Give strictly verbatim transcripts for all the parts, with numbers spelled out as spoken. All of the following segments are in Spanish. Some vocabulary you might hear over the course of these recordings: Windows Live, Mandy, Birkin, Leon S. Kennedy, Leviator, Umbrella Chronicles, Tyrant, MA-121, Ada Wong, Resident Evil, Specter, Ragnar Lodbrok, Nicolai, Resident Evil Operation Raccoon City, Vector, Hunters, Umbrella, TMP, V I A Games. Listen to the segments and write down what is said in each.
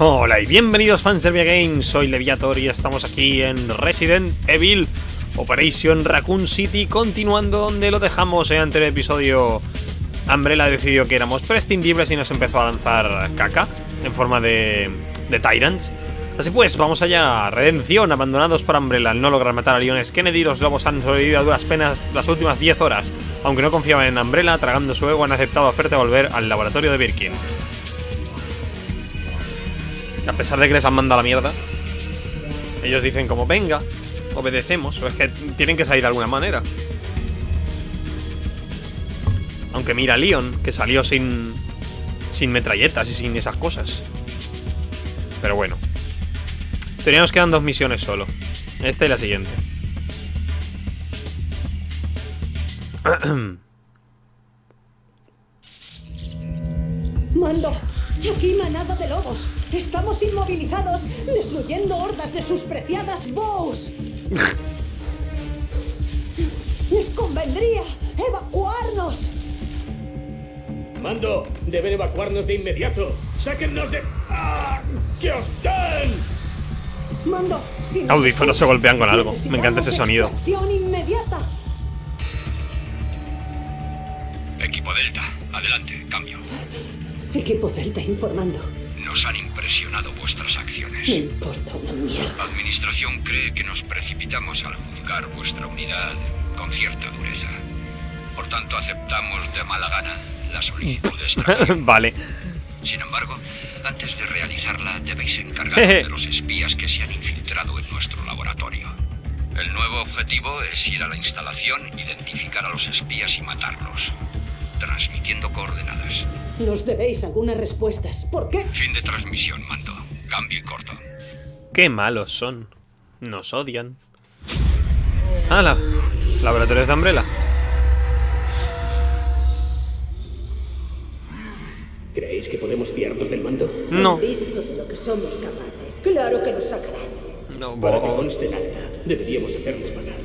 Hola y bienvenidos fans de V I A Games, soy Leviator y estamos aquí en Resident Evil Operation Raccoon City, continuando donde lo dejamos en el anterior episodio. Umbrella decidió que éramos prescindibles y nos empezó a lanzar caca en forma de, de Tyrants. Así pues, vamos allá. Redención, abandonados por Umbrella. Al no lograr matar a Leon S. Kennedy, los lobos han sobrevivido a duras penas las últimas diez horas. Aunque no confiaban en Umbrella, tragando su ego, han aceptado la oferta de volver al laboratorio de Birkin. A pesar de que les han mandado a la mierda, ellos dicen como, venga, obedecemos. O es que tienen que salir de alguna manera. Aunque mira a Leon, que salió sin, sin metralletas y sin esas cosas. Pero bueno. Todavía nos quedan dos misiones solo. Esta y la siguiente. Mando, aquí manada de lobos. Estamos inmovilizados, destruyendo hordas de sus preciadas bows. Les convendría evacuarnos. Mando, deben evacuarnos de inmediato. Sáquennos de... ¡Ah! ¡Que os den! Mando, si nos audífonos se golpean con algo. Me encanta ese sonido. Inmediata. Equipo Delta, adelante, cambio. Equipo Delta informando. Nos han impresionado vuestras acciones. Me importa una mierda. Administración cree que nos precipitamos al juzgar vuestra unidad con cierta dureza. Por tanto, aceptamos de mala gana la solicitud de extracción. Vale. Sin embargo, antes de realizarla debéis encargaros de los espías que se han infiltrado en nuestro laboratorio. El nuevo objetivo es ir a la instalación, identificar a los espías y matarlos, transmitiendo coordenadas. Nos debéis algunas respuestas. ¿Por qué? Fin de transmisión, mando. Cambio y corto. Qué malos son. Nos odian. ¡Hala! Laboratorios de Umbrella. ¿Creéis que podemos fiarnos del mando? No. ¿Han visto de lo que somos capaces? Claro que nos sacarán. No, para que conste en alta, deberíamos hacernos pagar.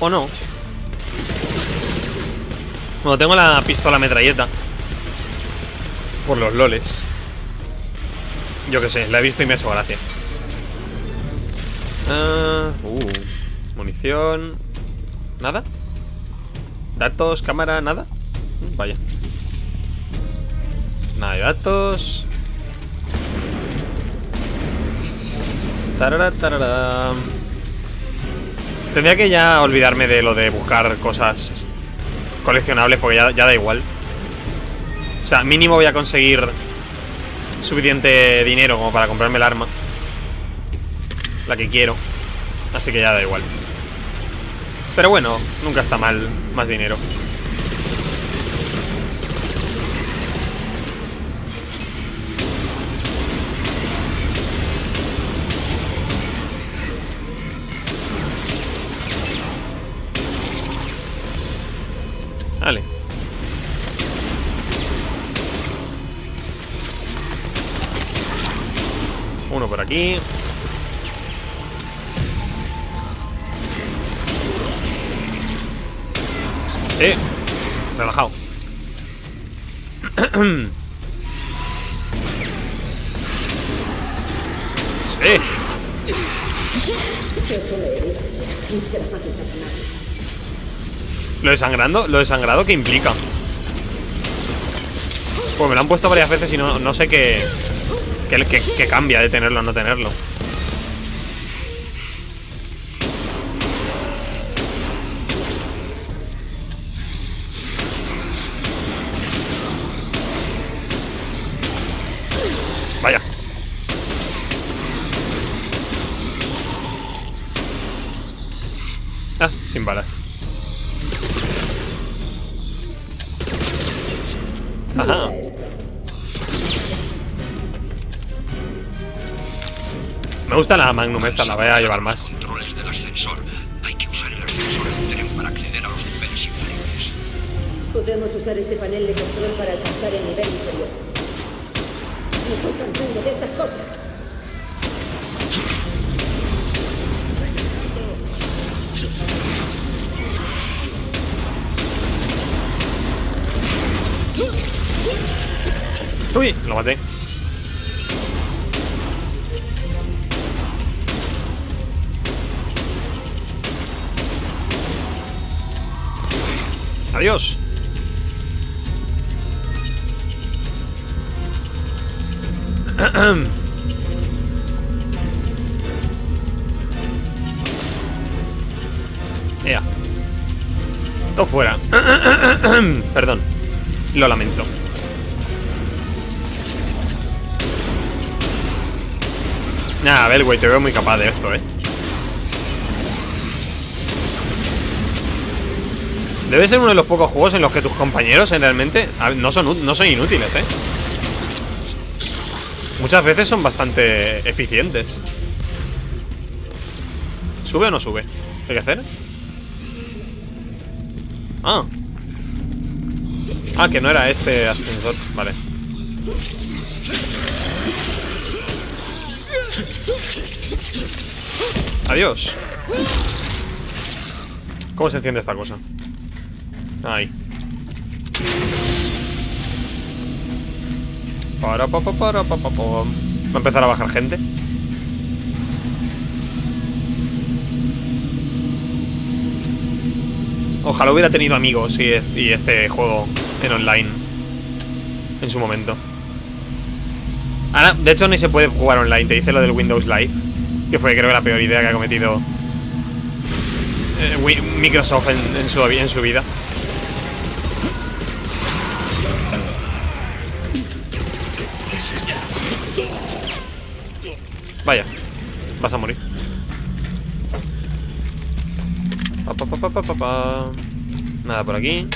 ¿O no? Bueno, tengo la pistola metralleta. Por los loles. Yo qué sé, la he visto y me ha hecho gracia. Uh, uh, munición. ¿Nada? ¿Datos? ¿Cámara? ¿Nada? Vaya. Nada de datos. Tarara, tarara. Tendría que ya olvidarme de lo de buscar cosas coleccionables, porque ya, ya da igual. O sea, mínimo voy a conseguir suficiente dinero como para comprarme el arma, la que quiero. Así que ya da igual. Pero bueno, nunca está mal más dinero. Vale. Uno por aquí. Eh, relajado. Eh. ¿Lo desangrando? ¿Lo desangrado qué implica? Pues me lo han puesto varias veces y no, no sé qué, qué, qué, qué cambia de tenerlo a no tenerlo. Vaya. Ah, sin balas. Ajá. Me gusta la Magnum esta, la voy a llevar más. Controles del ascensor. Hay que usar el ascensor del tren para acceder a los niveles inferiores. Podemos usar este panel de control para alcanzar el nivel inferior. Me estoy cansando de estas cosas. Uy, lo maté. Adiós. Ya. Todo fuera. Perdón. Lo lamento. Nah, a ver, güey, te veo muy capaz de esto, eh. Debe ser uno de los pocos juegos en los que tus compañeros eh, realmente no son, no son inútiles, eh. Muchas veces son bastante eficientes. ¿Sube o no sube? ¿Hay que hacer? Ah. Ah, que no era este ascensor. Vale. Adiós. ¿Cómo se enciende esta cosa? Ahí. Para, pa, pa, para, pa, pa, pa. Va a empezar a bajar gente. Ojalá hubiera tenido amigos y este, y este juego en online en su momento. Ahora, de hecho, ni se puede jugar online. Te hice lo del Windows Live, que fue, creo, la peor idea que ha cometido eh, Microsoft en, en, su, en su vida. Vaya, vas a morir. Pa, pa, pa, pa, pa, pa. Nada por aquí.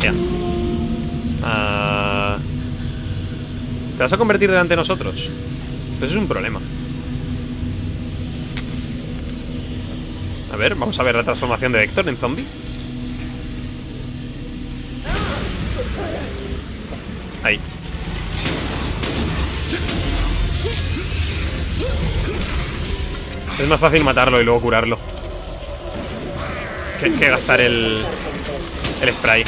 Ya. Uh... ¿Te vas a convertir delante de nosotros? Eso es un problema. A ver, vamos a ver la transformación de Vector en zombie. Ahí. Es más fácil matarlo y luego curarlo que, que gastar el, el spray.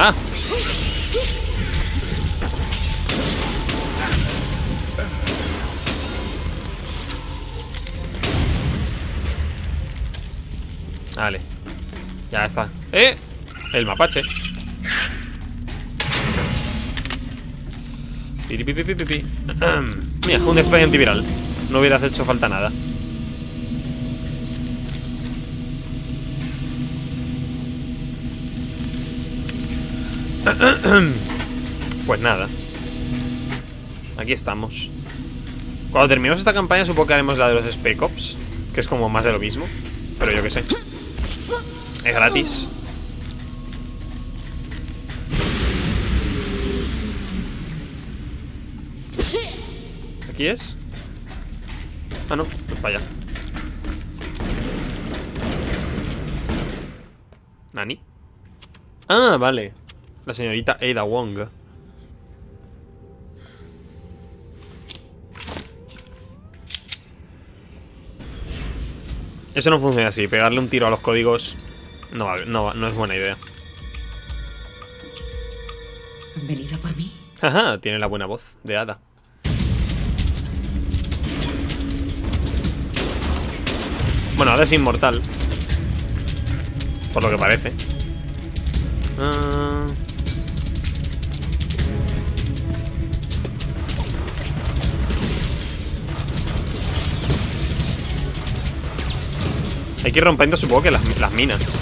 Ah. Vale. Ya está. ¡Eh! El mapache. Mira, un spray antiviral. No hubieras hecho falta nada. Pues nada. Aquí estamos. Cuando terminemos esta campaña supongo que haremos la de los Spec Ops, que es como más de lo mismo, pero yo qué sé. Es gratis. ¿Aquí es? Ah, no, pues para allá. ¿Nani? Ah, vale. La señorita Ada Wong. Eso no funciona así. Pegarle un tiro a los códigos no, no, no es buena idea. ¿Han venido por mí? Ajá, tiene la buena voz de Ada. Bueno, Ada es inmortal, por lo que parece. Ah... Uh... Hay que ir rompiendo, supongo que las, las minas,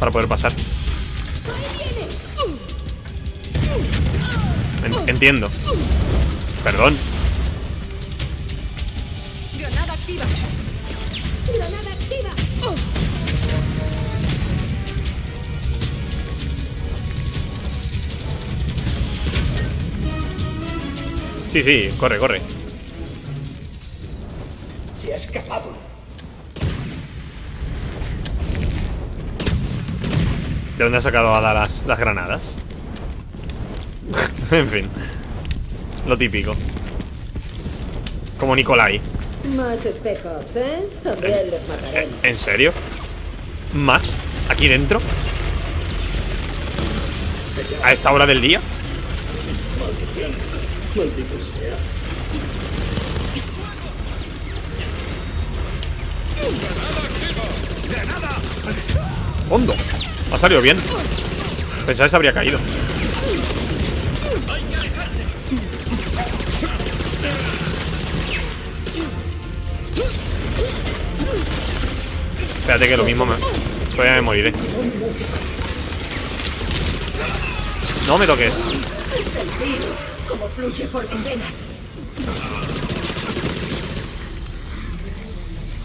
para poder pasar. En, entiendo. Perdón. Granada activa. Granada activa. Sí, sí, corre, corre. Se ha escapado. ¿De dónde ha sacado Ada las, las granadas? En fin. Lo típico. Como Nicolai. Más espejos, ¿eh? También los mataremos. ¿En serio? ¿Más? ¿Aquí dentro? ¿A esta hora del día? Maldito sea. ¡Hondo! Ha salido bien. Pensaba que se habría caído. Espérate que lo mismo me... todavía me moriré. No me toques. Es el virus, como fluye por mis venas.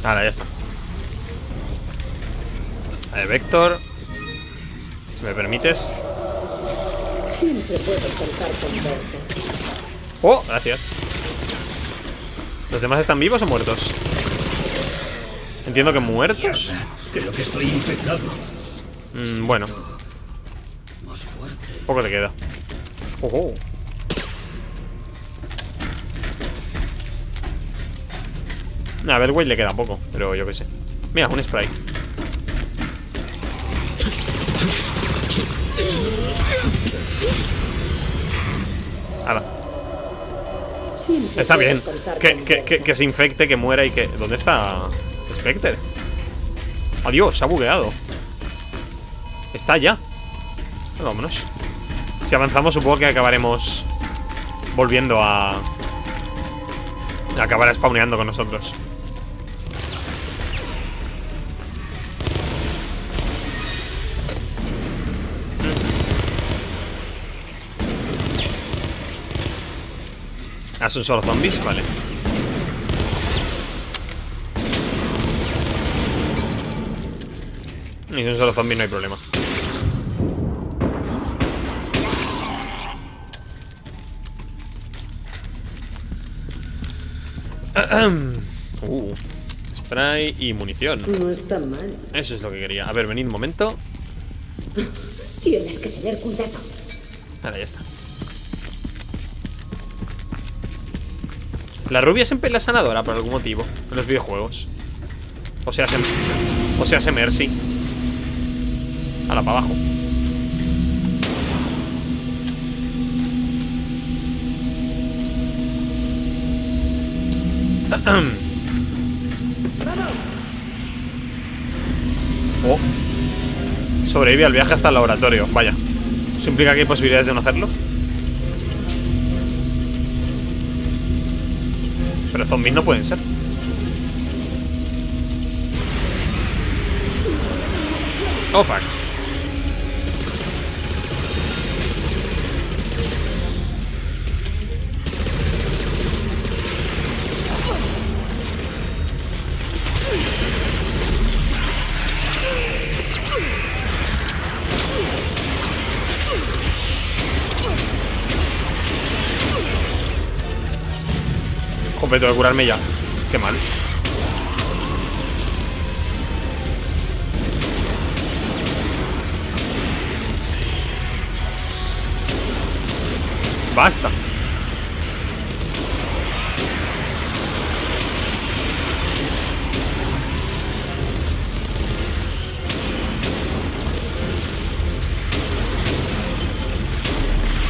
Nada, ya está. A ver, Vector, si me permites. Siempre puedo contar con Vector. Oh, gracias. ¿Los demás están vivos o muertos? Entiendo que muertos. Creo que estoy infectado. Mm, bueno. Poco te queda. Oh. A ver, güey, le queda poco, pero yo qué sé. Mira, un spray. Ala. Está bien. Que, que, que, que se infecte, que muera y que... ¿Dónde está Specter? Adiós, se ha bugueado. Está allá. Bueno, vámonos. Si avanzamos, supongo que acabaremos volviendo a... acabará spawneando con nosotros. Ah, son solo zombies, vale. Y son solo zombies, no hay problema. Uh, spray y munición. No está mal. Eso es lo que quería. A ver, venid un momento. Tienes que tener cuidado. Ahora ya está. La rubia siempre es la sanadora por algún motivo en los videojuegos. O sea, se, o sea, se Mercy. Ahora para abajo. Oh. Sobrevive al viaje hasta el laboratorio. Vaya. ¿Eso implica que hay posibilidades de no hacerlo? Pero zombies no pueden ser. Oh, fuck. Tengo que curarme ya. Qué mal. Basta.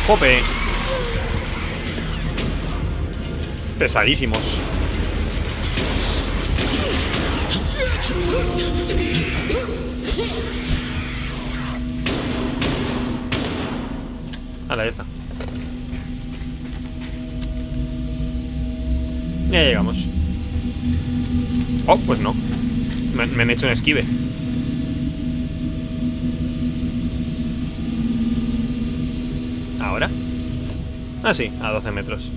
Jope. Pesadísimos. Ahora ya está. Ya llegamos. Oh, pues no. Me, me han hecho un esquive. ¿Ahora? Ah, sí, a doce metros.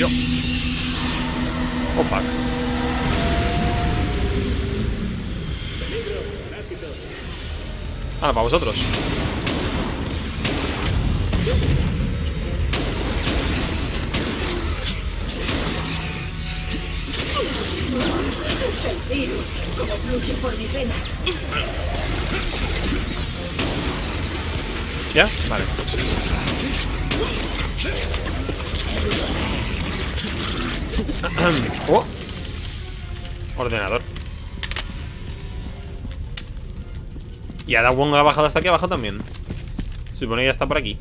Oh, fuck. Ah, para vosotros. Es el virus, como fluye por mis venas. ¿Ya? Vale. Oh. Ordenador. Y Ada Wong ha bajado hasta aquí abajo también. Se supone que ya está por aquí.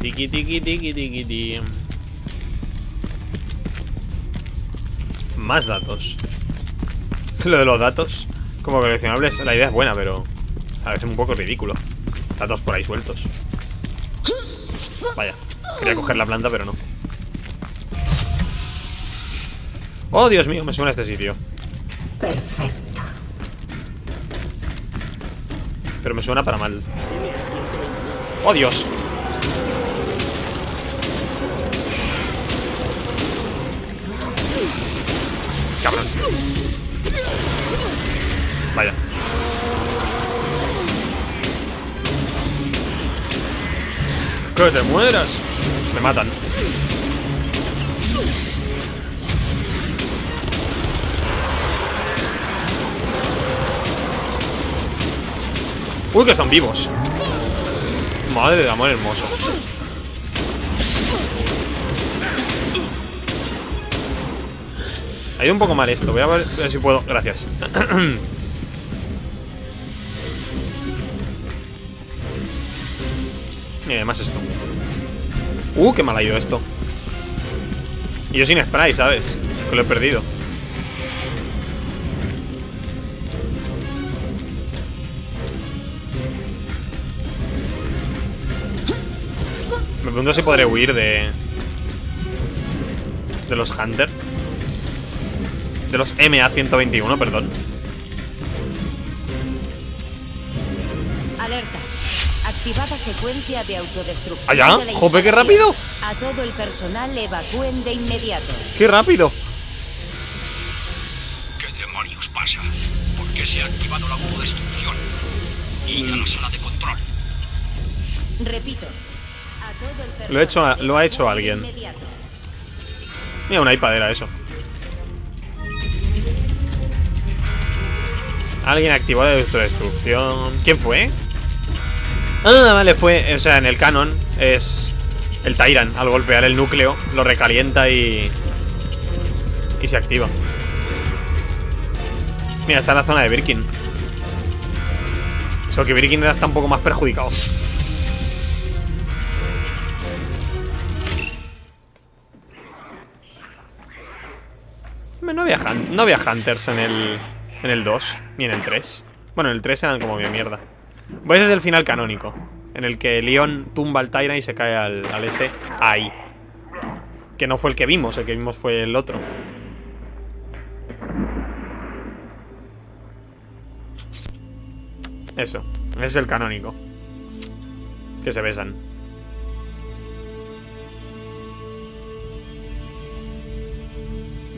Tiki, tiki, tiki, tiki, tiki. Más datos. Lo de los datos como coleccionables, la idea es buena, pero a veces un poco ridículo. Datos por ahí sueltos. Vaya, quería coger la planta, pero no. Oh, Dios mío, me suena este sitio. Perfecto. Pero me suena para mal. Oh, Dios. Cabrón. Vaya. Que te mueras. Me matan. Uy, que están vivos. Madre de amor hermoso. Ha ido un poco mal esto. Voy a ver, a ver si puedo. Gracias. Y además esto. Uh, qué mal ha ido esto. Y yo sin spray, ¿sabes? Que lo he perdido. Me pregunto si podré huir de... De los Hunters. De los M A ciento veintiuno, perdón. Alerta. Activada secuencia de autodestrucción. ¡Allá! ¡Jope, qué rápido! A todo el personal evacúen de inmediato. ¡Qué rápido! ¿Qué demonios pasa? ¿Por qué se ha activado la autodestrucción? Ir a la sala de control. Repito. A todo el personal lo, he hecho a, lo ha hecho alguien. Mira, una ipadera eso. Alguien activó la autodestrucción. ¿Quién fue? Ah, vale, fue... O sea, en el canon es el Tyrant. Al golpear el núcleo, lo recalienta y... Y se activa. Mira, está en la zona de Birkin. Solo que Birkin está un poco más perjudicado. No había, no había Hunters en el... En el dos, ni en el tres. Bueno, en el tres eran como mi mierda. Pues ese es el final canónico, en el que Leon tumba al Tyrant y se cae al, al S. Ahí. Que no fue el que vimos, el que vimos fue el otro. Eso, ese es el canónico. Que se besan.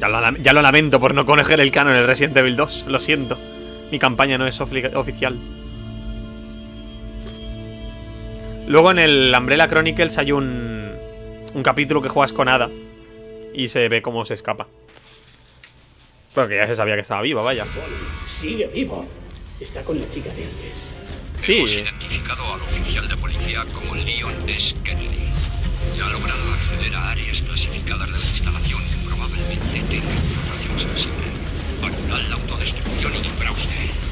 Ya lo, ya lo lamento por no conocer el canon en el Resident Evil dos. Lo siento. Mi campaña no es oficial. Luego en el Umbrella Chronicles hay un, un capítulo que juegas con Ada. Y se ve cómo se escapa. Porque ya se sabía que estaba viva, vaya. Sigue vivo. Está con la chica de antes. Sí. Hemos identificado al oficial de policía como Leon S. Kennedy. Ya ha logrado acceder a áreas clasificadas de la instalación.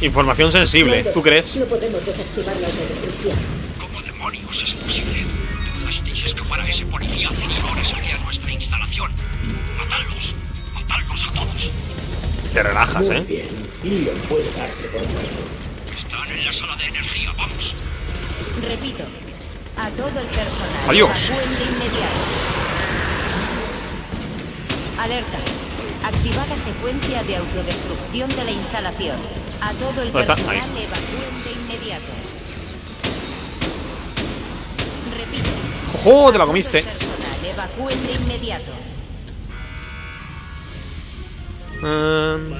Información sensible, ¿tú crees? No podemos desactivar la autodestrucción. ¿Cómo demonios es posible? Tú dejasteis escapar a ese policía hace horas aquí a nuestra instalación. Matadlos, matadlos a todos. Te relajas, ¿eh? Muy bien. Leon puede darse por muerto. Están en la sala de energía, vamos. Repito, a todo el personal. Adiós. Alerta. Activada secuencia de autodestrucción de la instalación. A todo el personal evacúen de inmediato. Repito. ¡Ojo! Te la comiste. A todo el personal evacúen de inmediato. Um...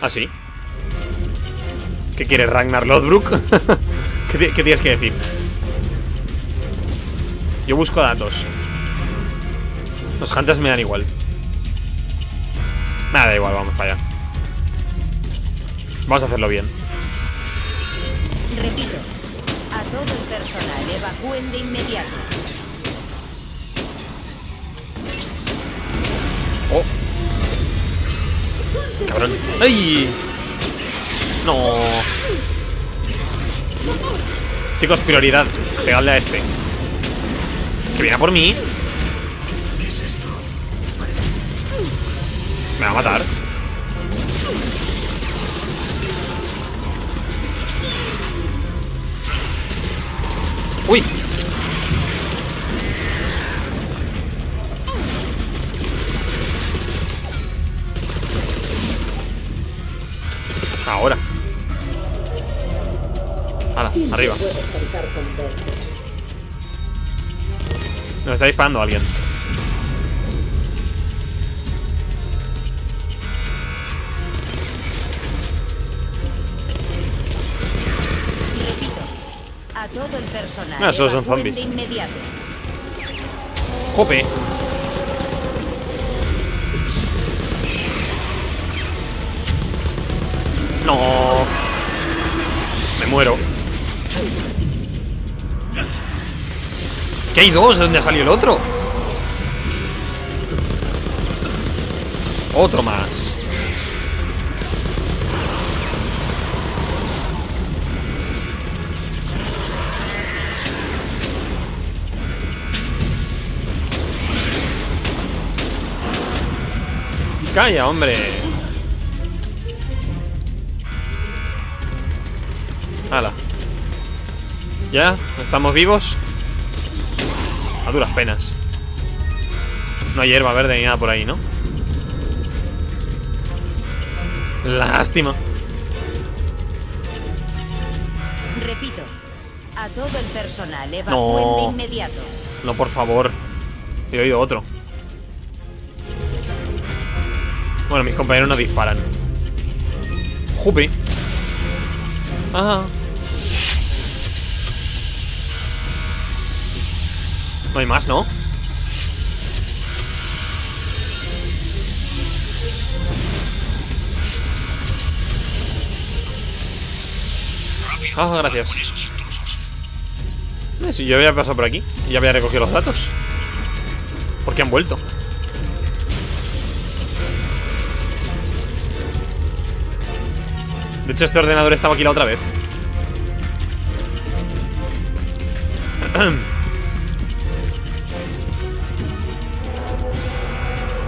¿Ah, sí? ¿Qué quieres, Ragnar Lodbrok? ¿Qué, ¿Qué tienes que decir? Yo busco datos. Los Hunters me dan igual. Nada, da igual, vamos para allá. Vamos a hacerlo bien. Repito, a todo el personal evacúen de inmediato. Oh. Cabrón. ¡Ay! No. Chicos, prioridad. Pegadle a este. Es que viene a por mí. Me va a matar. Uy. Ahora. Ala, arriba. Nos está disparando alguien. A todo el personal. No, solo son zombies. Jope. No. Me muero. ¿Qué hay dos? ¿De dónde ha salido el otro? Otro más. Calla, hombre. Hala. ¿Ya? ¿Estamos vivos? A duras penas. No hay hierba verde ni nada por ahí, ¿no? Lástima. Repito, a todo el personal evacúen no. de inmediato. No, por favor. He oído otro. Bueno, mis compañeros no disparan. Jupi. Ah. No hay más, ¿no? Ah, gracias. Eh, si yo había pasado por aquí y ya había recogido los datos. ¿Por qué han vuelto? De hecho, este ordenador estaba aquí la otra vez.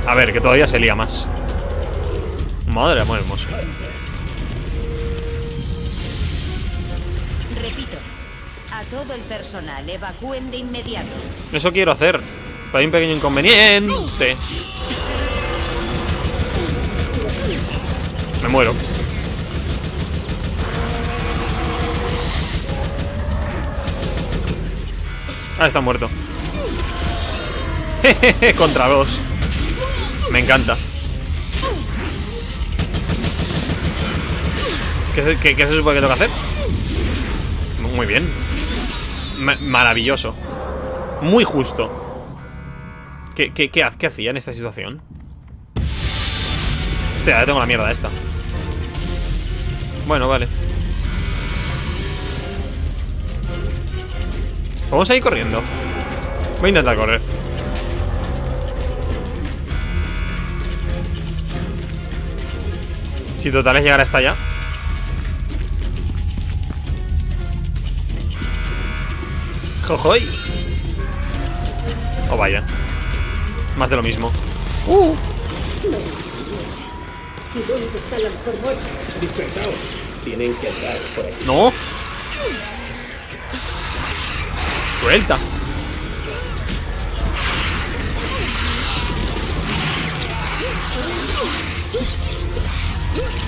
A ver, que todavía se lía más. Madre mía, hermoso. Repito, a todo el personal evacúen de inmediato. Eso quiero hacer, pero hay un pequeño inconveniente. Me muero. Ah, está muerto. Jejeje, contra dos. Me encanta. ¿Qué se, qué, qué se supone que tengo que hacer? Muy bien. Ma- Maravilloso. Muy justo. ¿Qué, qué, qué, ¿Qué hacía en esta situación? Hostia, ya tengo la mierda esta. Bueno, vale. Vamos a ir corriendo. Voy a intentar correr. Si total es llegar hasta allá. ¡Jojoy! Oh, vaya. Más de lo mismo. ¡Uh! Dispersaos. Tienen que entrar por ahí. ¡No! Vuelta.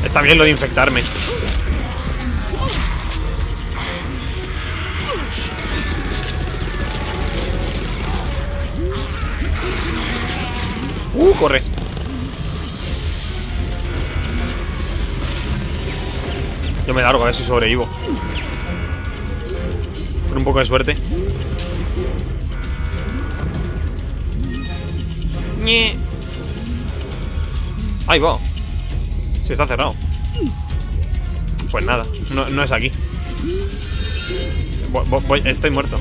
Está bien lo de infectarme. Uh, corre. Yo me largo a ver si sobrevivo. Con un poco de suerte. Ahí va. Se está cerrado. Pues nada, no, no es aquí. Voy, voy, estoy muerto.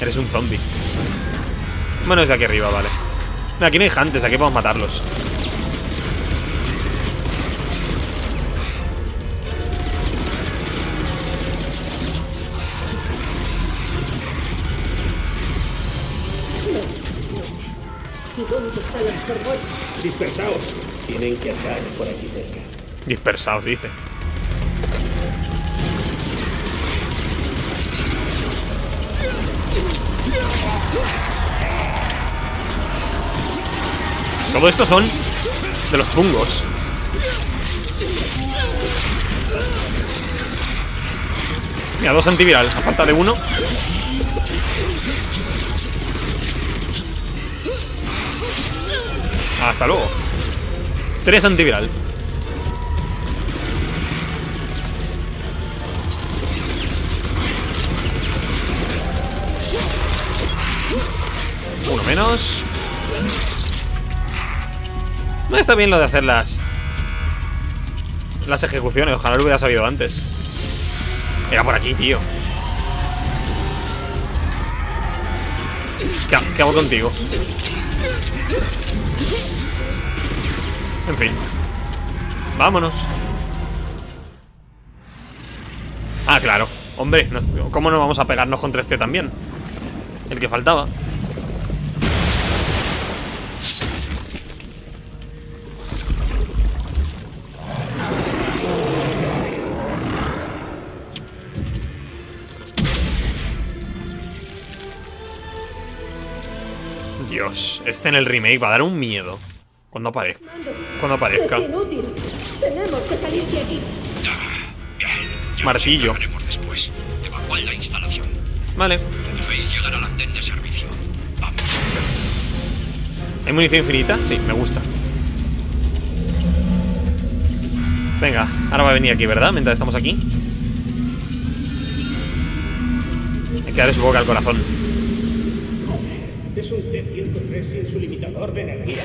Eres un zombie. Bueno, es de aquí arriba, vale. No, aquí no hay hunters, aquí podemos matarlos. Plutón está en el hardware. Dispersaos. Tienen que andar por aquí cerca. Dispersaos, dice. Todo esto son de los chungos. Mira, dos antiviral, a falta de uno. Hasta luego. Tres antiviral. Uno menos. No está bien lo de hacer las Las ejecuciones. Ojalá lo hubiera sabido antes. Era por aquí, tío. ¿Qué, qué hago contigo? En fin. Vámonos. Ah, claro. Hombre, ¿cómo no vamos a pegarnos contra este también? El que faltaba. Dios, este en el remake va a dar un miedo. Cuando aparezca. Cuando aparezca. Es inútil. Tenemos que salir de aquí. Martillo. Vale. ¿Hay munición infinita? Sí, me gusta. Venga, ahora va a venir aquí, ¿verdad? Mientras estamos aquí. Hay que darle su boca al corazón. Es un T ciento tres sin su limitador de energía.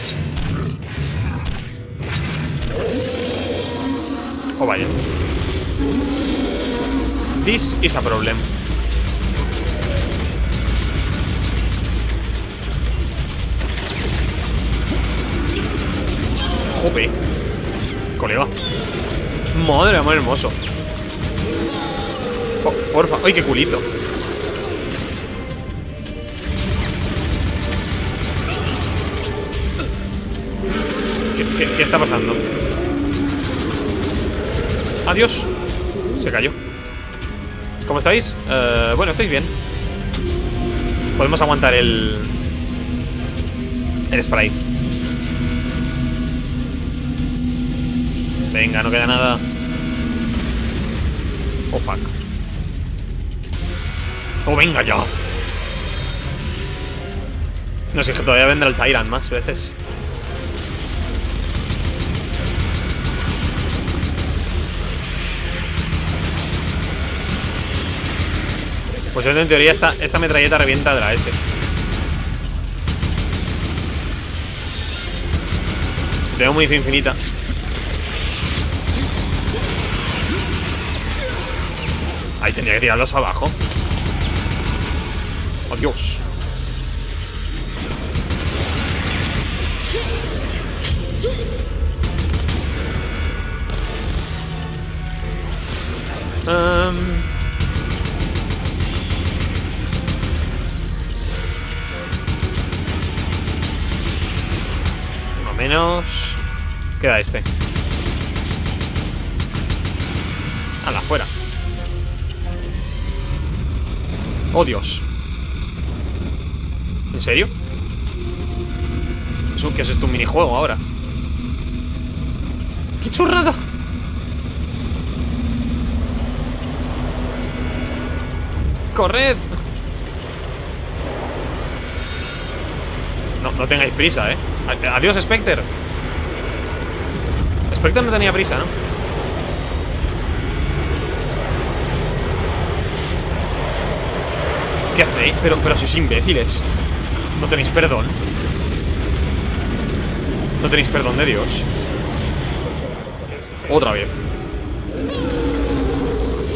Oh, vaya. This is a problem. Jope, colega. Madre de amor hermoso. Oh, porfa. Ay, qué culito. ¿Qué, qué, qué está pasando? Adiós. Se cayó. ¿Cómo estáis? Uh, bueno, estáis bien. Podemos aguantar el... el spray. Venga, no queda nada. Oh, fuck. Oh, venga ya. No sé, es que todavía vendrá el Tyrant más veces. Pues yo en teoría esta, esta metralleta revienta de la leche. Tengo muy infinita. Ahí tenía que tirarlos abajo. ¡Oh, Dios! Um... Uno menos. Queda este. ¡Hala, fuera! ¡Oh, Dios! ¿En serio? ¿Eso qué es esto? ¿Un minijuego ahora? ¡Qué chorrada! ¡Corred! No, no tengáis prisa, ¿eh? ¡Adiós, Specter! Specter no tenía prisa, ¿no? ¿Qué hacéis? Pero, pero sois imbéciles. No tenéis perdón. No tenéis perdón de Dios. Otra vez.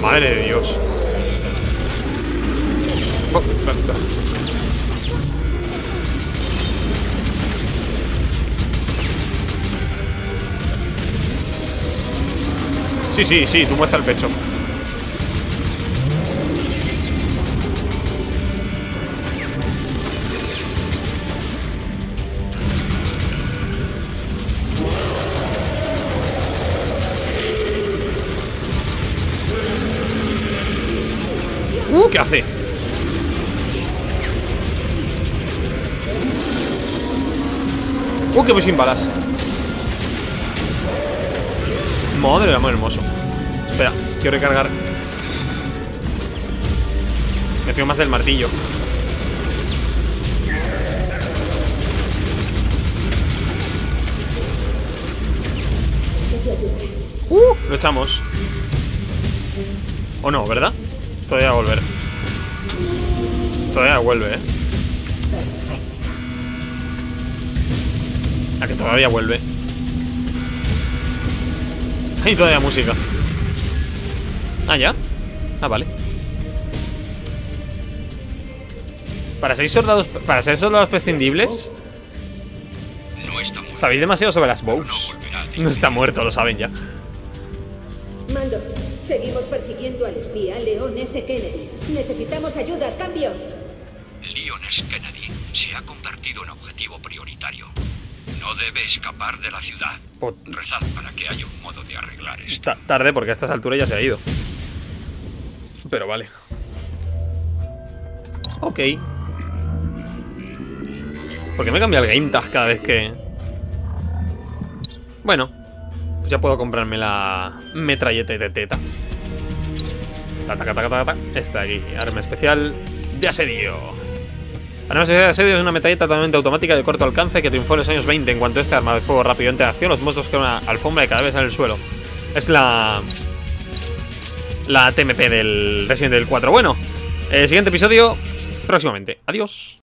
Madre de Dios. Sí, sí, sí, tú muestra el pecho. que hace. Uh, que voy sin balas. Madre de amor hermoso. Espera, quiero recargar. Me fío más del martillo. Uh, lo echamos. O no, ¿verdad? Todavía va a volver. Todavía vuelve, eh. A que todavía vuelve. Hay todavía música. Ah, ya. Ah, vale. Para seis soldados. Para seis soldados prescindibles. Sabéis demasiado sobre las bows. No está muerto, lo saben ya. Mando, seguimos persiguiendo al espía Leon S. Kennedy. Necesitamos ayuda, cambio. Leon S. Kennedy se ha convertido en objetivo prioritario. No debe escapar de la ciudad. Pot. Rezad para que haya un modo de arreglar esto. Ta- tarde, porque a estas alturas ya se ha ido. Pero vale. Ok. ¿Por qué me cambia el game tag cada vez que...? Bueno, pues ya puedo comprarme la metralleta de teta. Tata, tata, tata. Está aquí. Arma especial de asedio. Arma especial de asedio es una metralleta totalmente automática de corto alcance que triunfó en los años veinte. En cuanto a este arma de fuego rápido en acción, los monstruos crean una alfombra de cadáveres en el suelo. Es la... la T M P del Resident Evil cuatro. Bueno, el siguiente episodio próximamente. Adiós.